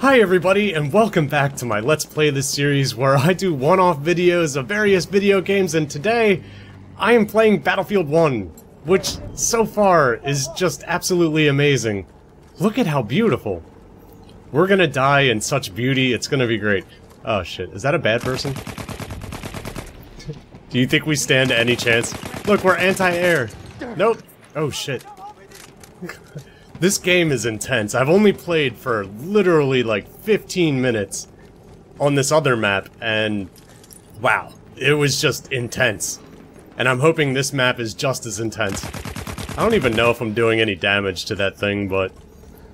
Hi everybody, and welcome back to my Let's Play this series where I do one-off videos of various video games, and today I am playing Battlefield 1, which so far is just absolutely amazing. Look at how beautiful. We're gonna die in such beauty, it's gonna be great. Oh shit, is that a bad person? Do you think we stand any chance? Look, we're anti-air. Nope. Oh shit. This game is intense. I've only played for literally like 15 minutes on this other map, and wow, it was just intense. And I'm hoping this map is just as intense. I don't even know if I'm doing any damage to that thing, but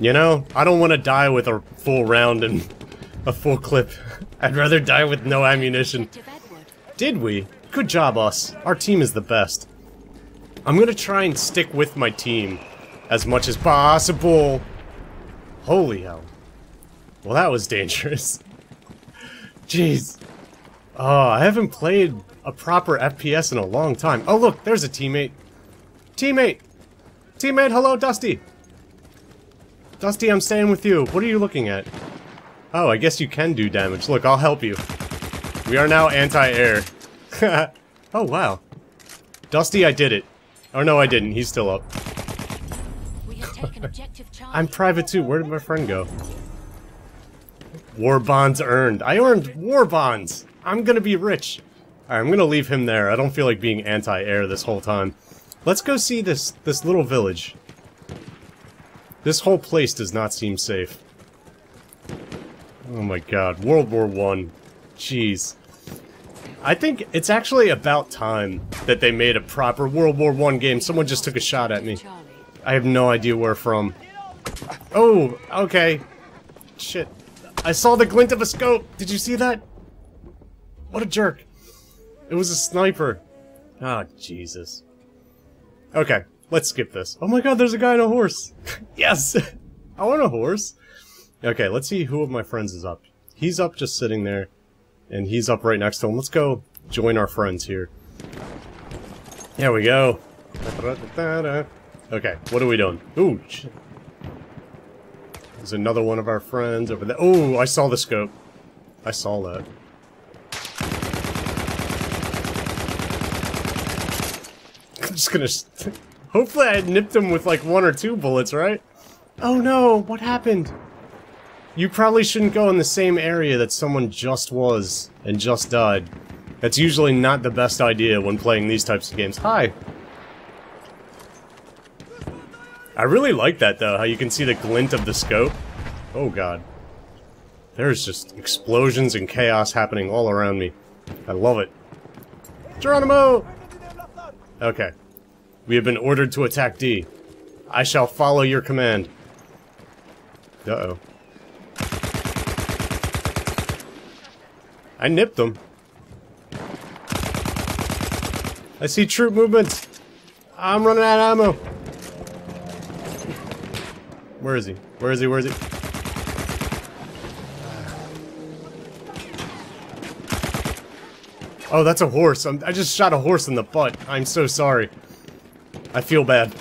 you know, I don't want to die with a full round and a full clip. I'd rather die with no ammunition. Did we? Good job, us. Our team is the best. I'm gonna try and stick with my team as much as possible. Holy hell. Well, that was dangerous. Jeez. Oh, I haven't played a proper FPS in a long time. Oh, look, there's a teammate. Teammate! Teammate, hello, Dusty! Dusty, I'm staying with you. What are you looking at? Oh, I guess you can do damage. Look, I'll help you. We are now anti-air. Oh, wow. Dusty, I did it. Oh, no, I didn't. He's still up. I'm private too. Where did my friend go? War bonds earned. I earned war bonds. I'm gonna be rich. Alright, I'm gonna leave him there. I don't feel like being anti-air this whole time. Let's go see this little village. This whole place does not seem safe. Oh my god. World War I. Jeez. I think it's actually about time that they made a proper World War I game. Someone just took a shot at me. I have no idea where from. Oh, okay. Shit. I saw the glint of a scope. Did you see that? What a jerk. It was a sniper. Ah, oh, Jesus. Okay, let's skip this. Oh my god, there's a guy on a horse. Yes! I want a horse. Okay, let's see who of my friends is up. He's up just sitting there, and he's up right next to him. Let's go join our friends here. There we go. Okay, what are we doing? Ooh, shit. There's another one of our friends over there. Oh, I saw the scope. I saw that. I'm just gonna... Hopefully I nipped him with like one or two bullets, right? Oh no, what happened? You probably shouldn't go in the same area that someone just was and just died. That's usually not the best idea when playing these types of games. Hi! I really like that, though, how you can see the glint of the scope. Oh, god. There's just explosions and chaos happening all around me. I love it. Geronimo! Okay. We have been ordered to attack D. I shall follow your command. Uh-oh. I nipped them. I see troop movements. I'm running out of ammo. Where is he? Where is he? Where is he? Oh, that's a horse. I just shot a horse in the butt. I'm so sorry. I feel bad.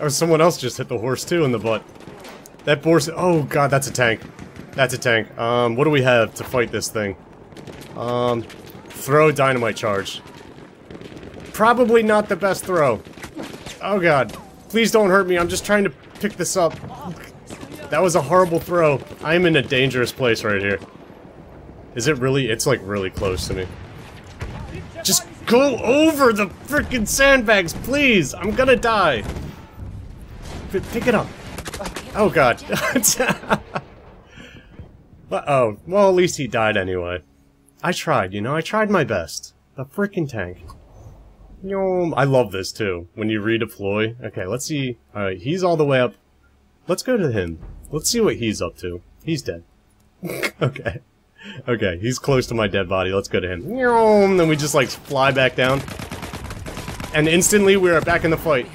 Or someone else just hit the horse too in the butt. That horse. Oh god, that's a tank. That's a tank. What do we have to fight this thing? Throw dynamite charge. Probably not the best throw. Oh god. Please don't hurt me, I'm just trying to pick this up. That was a horrible throw. I'm in a dangerous place right here. Is it really? It's like really close to me. Just go over the freaking sandbags, please! I'm gonna die. Pick it up. Oh god. Uh-oh. Well, at least he died anyway. I tried, you know? I tried my best. The freaking tank. I love this too, when you redeploy. Okay, let's see. Alright, he's all the way up. Let's go to him. Let's see what he's up to. He's dead. Okay. Okay, he's close to my dead body. Let's go to him. Then we just like fly back down. And instantly we are back in the fight.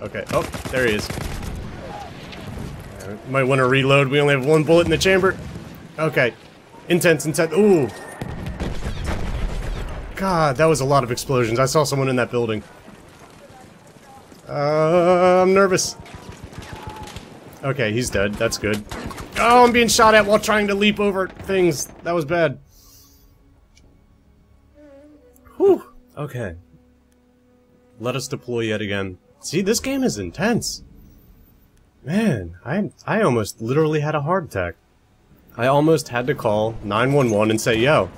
Okay, oh, there he is. Might want to reload. We only have one bullet in the chamber. Okay. Intense, intense. Ooh. God, that was a lot of explosions. I saw someone in that building. I'm nervous. Okay, he's dead. That's good. Oh, I'm being shot at while trying to leap over things. That was bad. Whew. Okay. Let us deploy yet again. See, this game is intense. Man, I almost literally had a heart attack. I almost had to call 911 and say, yo,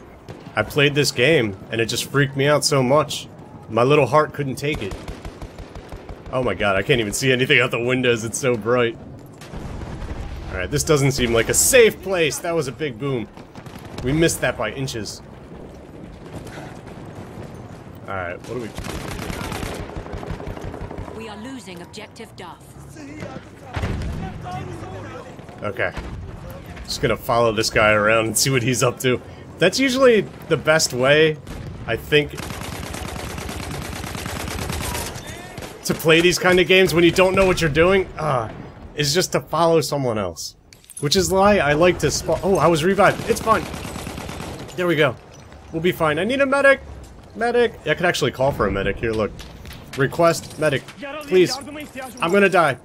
I played this game, and it just freaked me out so much. My little heart couldn't take it. Oh my god, I can't even see anything out the windows, it's so bright. Alright, this doesn't seem like a safe place! That was a big boom. We missed that by inches. Alright, what do? We are losing objective Duff. Okay. Just gonna follow this guy around and see what he's up to. That's usually the best way, I think, to play these kind of games when you don't know what you're doing, is just to follow someone else. Which is why I like to spawn. Oh, I was revived. It's fine. There we go. We'll be fine. I need a medic. Medic. I could actually call for a medic. Here, look. Request medic. Please. I'm gonna die.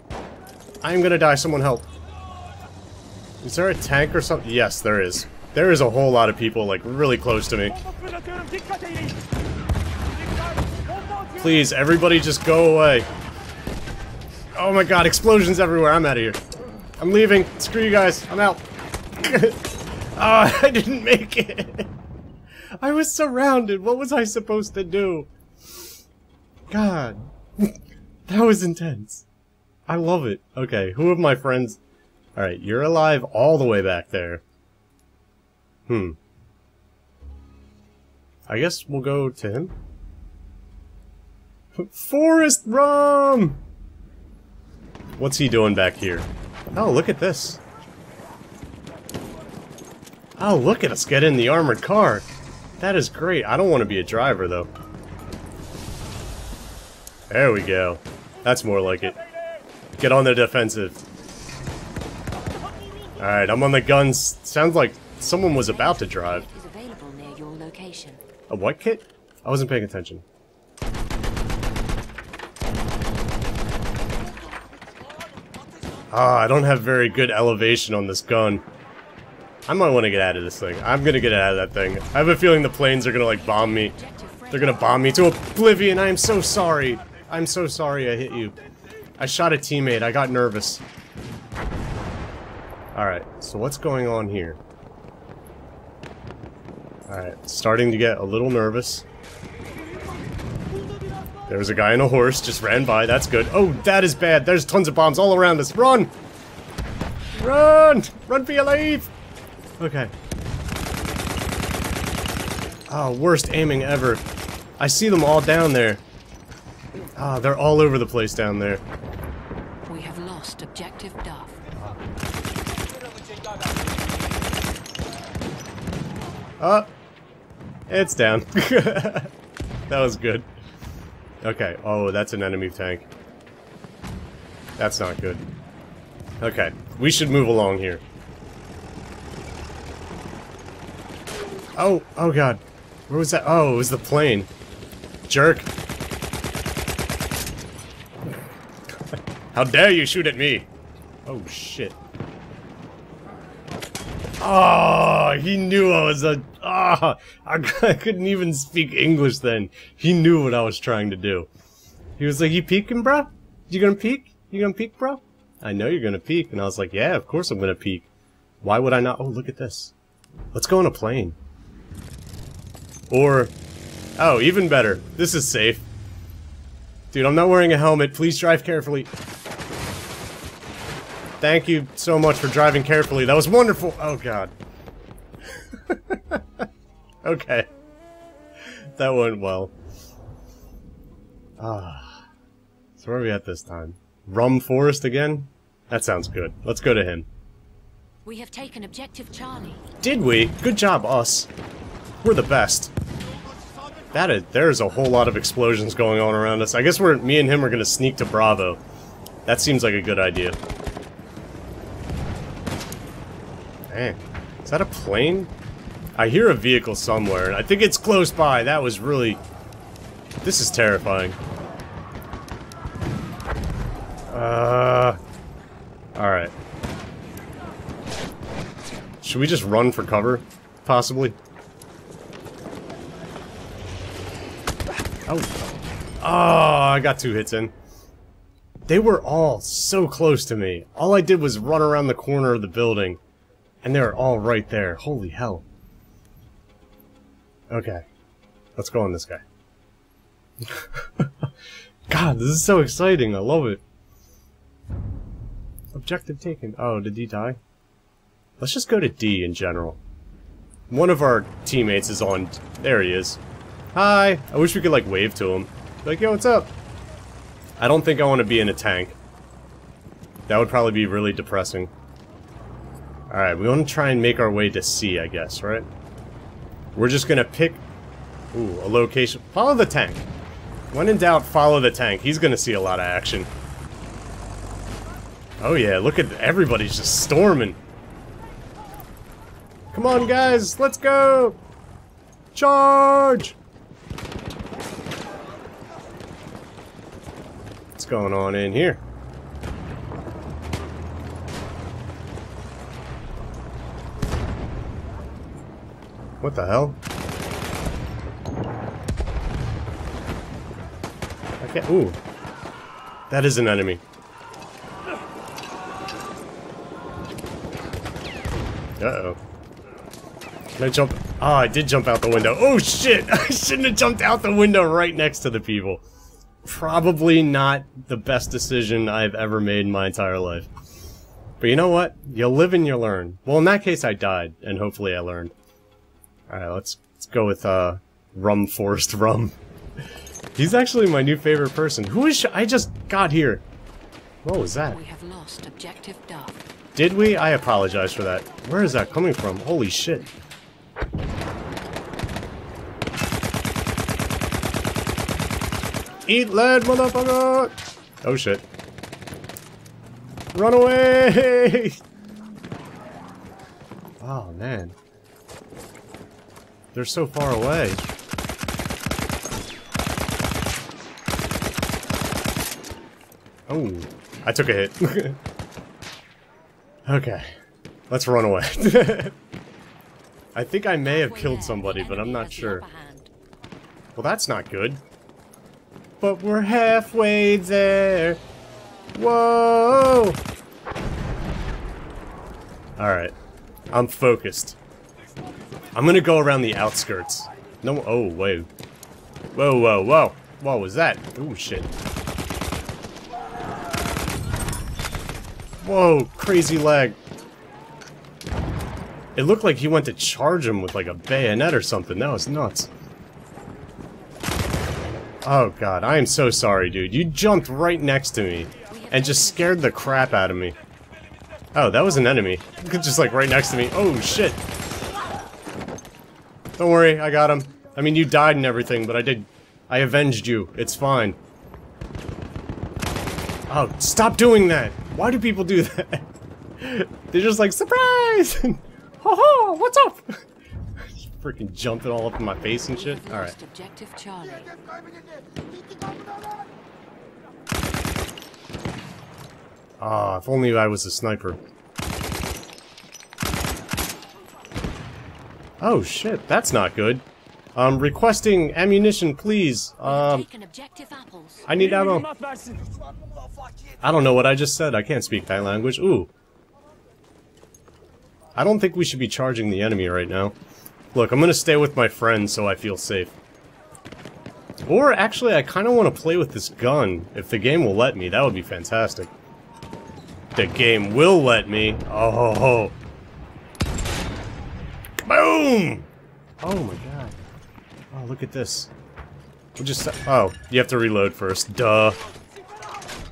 I'm gonna die. Someone help. Is there a tank or something? Yes, there is. There is a whole lot of people, like, really close to me. Please, everybody just go away. Oh my god, explosions everywhere. I'm out of here. I'm leaving. Screw you guys. I'm out. I didn't make it. I was surrounded. What was I supposed to do? God. That was intense. I love it. Okay, who of my friends? Alright, you're alive all the way back there. Hmm. I guess we'll go to him. Forest Rum! What's he doing back here? Oh, look at this. Oh, look at us get in the armored car. That is great. I don't want to be a driver, though. There we go. That's more like it. Get on the defensive. Alright, I'm on the guns. Sounds like someone was about to drive. A what kit? I wasn't paying attention. Ah, I don't have very good elevation on this gun. I might want to get out of this thing. I'm gonna get out of that thing. I have a feeling the planes are gonna, like, bomb me. They're gonna bomb me to oblivion. I am so sorry. I'm so sorry I hit you. I shot a teammate. I got nervous. Alright, so what's going on here? Alright, starting to get a little nervous. There was a guy on a horse, just ran by, that's good. Oh, that is bad, there's tons of bombs all around us. Run! Run! Run for your life! Okay. Oh, worst aiming ever. I see them all down there. Ah, they're all over the place down there. We have lost objective Duff. Oh, it's down. That was good. Okay, oh, that's an enemy tank. That's not good. Okay, we should move along here. Oh, oh god. Where was that? Oh, it was the plane. Jerk. How dare you shoot at me? Oh, shit. Oh, he knew I was a... Ah, I couldn't even speak English then. He knew what I was trying to do. He was like, you peeking, bro? You gonna peek? You gonna peek, bro? I know you're gonna peek. And I was like, yeah, of course I'm gonna peek. Why would I not? Oh, look at this. Let's go on a plane. Or, oh, even better. This is safe. Dude, I'm not wearing a helmet. Please drive carefully. Thank you so much for driving carefully. That was wonderful. Oh, God. Okay. That went well. Ah. So where are we at this time? Rum Forest again? That sounds good. Let's go to him. We have taken objective Charlie. Did we? Good job, us. We're the best. That is, there's a whole lot of explosions going on around us. I guess we're, me and him are gonna sneak to Bravo. That seems like a good idea. Dang. Is that a plane? I hear a vehicle somewhere, and I think it's close by. That was really... This is terrifying. Alright. Should we just run for cover? Possibly? Oh, I got 2 hits in. They were all so close to me. All I did was run around the corner of the building, and they were all right there. Holy hell. Okay. Let's go on this guy. God, this is so exciting. I love it. Objective taken. Oh, did he die? Let's just go to D in general. One of our teammates is on... There he is. Hi! I wish we could, like, wave to him. Like, yo, what's up? I don't think I want to be in a tank. That would probably be really depressing. Alright, we want to try and make our way to C, I guess, right? We're just gonna pick... Ooh, a location. Follow the tank. When in doubt, follow the tank. He's gonna see a lot of action. Oh yeah, look at everybody's just storming. Come on guys, let's go! Charge! What's going on in here? What the hell? I can't, ooh. That is an enemy. Uh-oh. Can I jump? Ah, I did jump out the window. Oh shit! I shouldn't have jumped out the window right next to the people. Probably not the best decision I've ever made in my entire life. But you know what? You live and you learn. Well, in that case I died, and hopefully I learned. Alright, let's go with, Rum Forest Rum. He's actually my new favorite person. Who is I just got here. What was that? We have lost objective Duff. Did we? I apologize for that. Where is that coming from? Holy shit. Eat lead, motherfucker! Oh shit. Run away! Oh man. They're so far away. Oh. I took a hit. Okay, let's run away. I think I may have killed somebody, but I'm not sure. Well, that's not good. But we're halfway there. Whoa! Alright, I'm focused. I'm gonna go around the outskirts. No, oh, whoa. Whoa, whoa, whoa. What was that? Oh, shit. Whoa, crazy lag. It looked like he went to charge him with like a bayonet or something. That was nuts. Oh god, I am so sorry, dude. You jumped right next to me and just scared the crap out of me. Oh, that was an enemy. Just like right next to me. Oh shit. Don't worry, I got him. I mean, you died and everything, but I avenged you. It's fine. Oh, stop doing that! Why do people do that? They're just like, surprise! Ho ho! What's up? Freaking jumping all up in my face and shit. Alright. Ah, if only I was a sniper. Oh shit, that's not good. Requesting ammunition, please. I need ammo. I don't know what I just said. I can't speak Thai language. Ooh. I don't think we should be charging the enemy right now. Look, I'm gonna stay with my friends so I feel safe. Or, actually, I kinda wanna play with this gun. If the game will let me, that would be fantastic. The game will let me. Oh. Boom! Oh my god. Oh, look at this. We'll just... Oh, you have to reload first. Duh.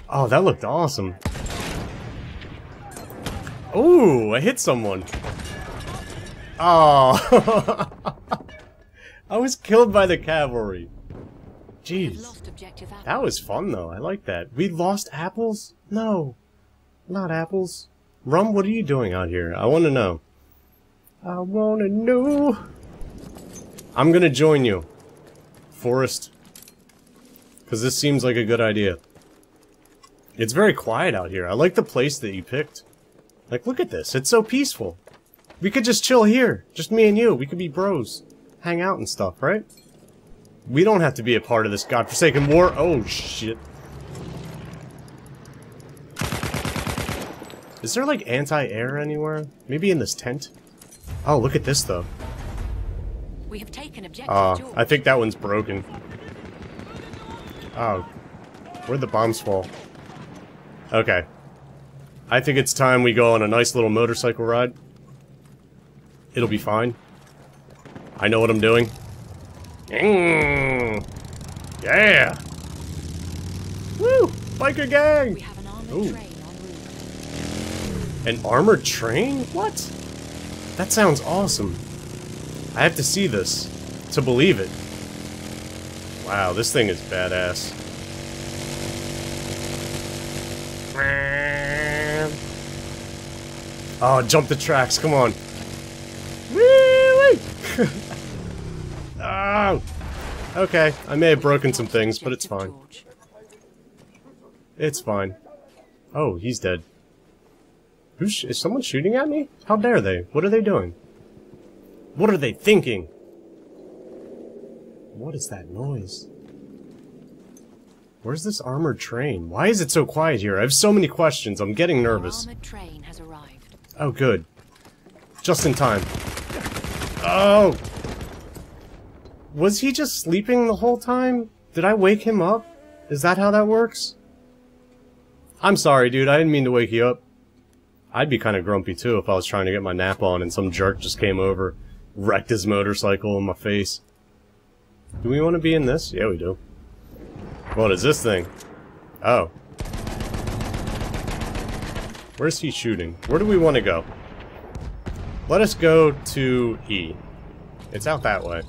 Oh, that looked awesome. Ooh, I hit someone. Oh. I was killed by the cavalry. Jeez. That was fun, though. I like that. We lost apples? No. Not apples. Rum, what are you doing out here? I want to know. I want to know. I'm gonna join you, Forrest. Because this seems like a good idea. It's very quiet out here. I like the place that you picked. Like, look at this. It's so peaceful. We could just chill here. Just me and you. We could be bros. Hang out and stuff, right? We don't have to be a part of this godforsaken war. Oh, shit. Is there, like, anti-air anywhere? Maybe in this tent? Oh, look at this, though. We have taken objective. I think that one's broken. Oh. Where'd the bombs fall? Okay. I think it's time we go on a nice little motorcycle ride. It'll be fine. I know what I'm doing. Yeah! Woo! Biker gang! We have an armored train on route. An armored train? What? That sounds awesome. I have to see this to believe it. Wow, this thing is badass. Oh, jump the tracks, come on. Really? Oh, okay, I may have broken some things, but it's fine. It's fine. Oh, he's dead. Is someone shooting at me? How dare they? What are they doing? What are they thinking? What is that noise? Where's this armored train? Why is it so quiet here? I have so many questions. I'm getting nervous. Armored train has arrived. Oh, good. Just in time. Oh! Was he just sleeping the whole time? Did I wake him up? Is that how that works? I'm sorry, dude. I didn't mean to wake you up. I'd be kind of grumpy, too, if I was trying to get my nap on and some jerk just came over. Wrecked his motorcycle in my face. Do we want to be in this? Yeah, we do. What is this thing? Oh. Where's he shooting? Where do we want to go? Let us go to E. It's out that way.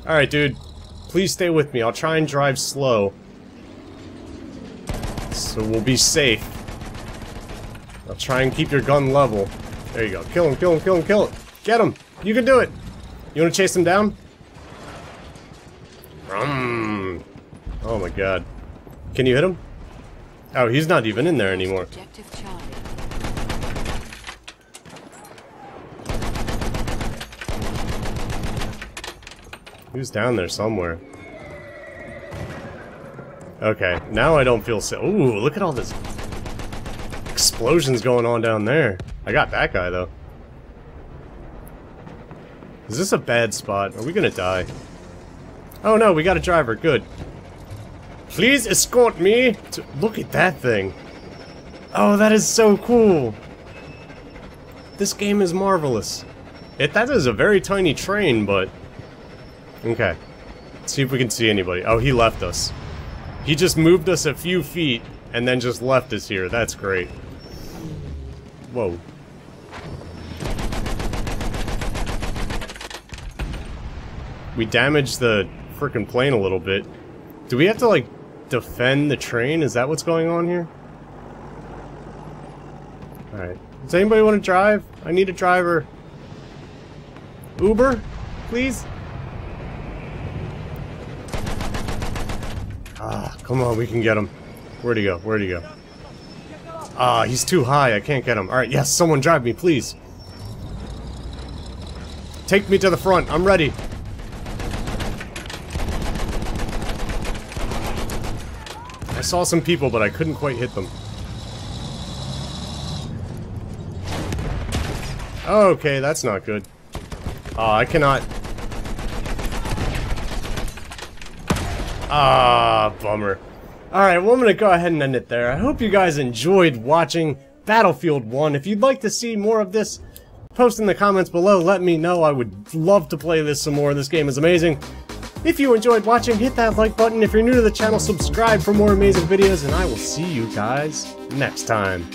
Alright, dude. Please stay with me. I'll try and drive slow. So we'll be safe. I'll try and keep your gun level. There you go. Kill him, kill him, kill him, kill him. Get him! You can do it! You want to chase him down? Rum. Oh my god. Can you hit him? Oh, he's not even in there anymore. He was down there somewhere. Okay, now I don't feel so. Ooh, look at all this explosions going on down there. I got that guy, though. Is this a bad spot? Are we gonna die? Oh no, we got a driver. Good. Please escort me to... Look at that thing. Oh, that is so cool. This game is marvelous. That is a very tiny train, but... Okay. Let's see if we can see anybody. Oh, he left us. He just moved us a few feet and then just left us here. That's great. Whoa. We damaged the frickin' plane a little bit. Do we have to, like, defend the train? Is that what's going on here? Alright. Does anybody want to drive? I need a driver. Uber? Please? Ah, come on, we can get him. Where'd he go? Where'd he go? Ah, he's too high. I can't get him. Alright, yes, someone drive me, please. Take me to the front. I'm ready. I saw some people, but I couldn't quite hit them. Okay, that's not good. I cannot... Bummer. Alright, well, I'm gonna go ahead and end it there. I hope you guys enjoyed watching Battlefield 1. If you'd like to see more of this, post in the comments below. Let me know. I would love to play this some more. This game is amazing. If you enjoyed watching, hit that like button. If you're new to the channel, subscribe for more amazing videos, and I will see you guys next time.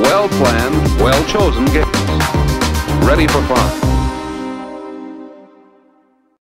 Well planned, well chosen games. Ready for fun.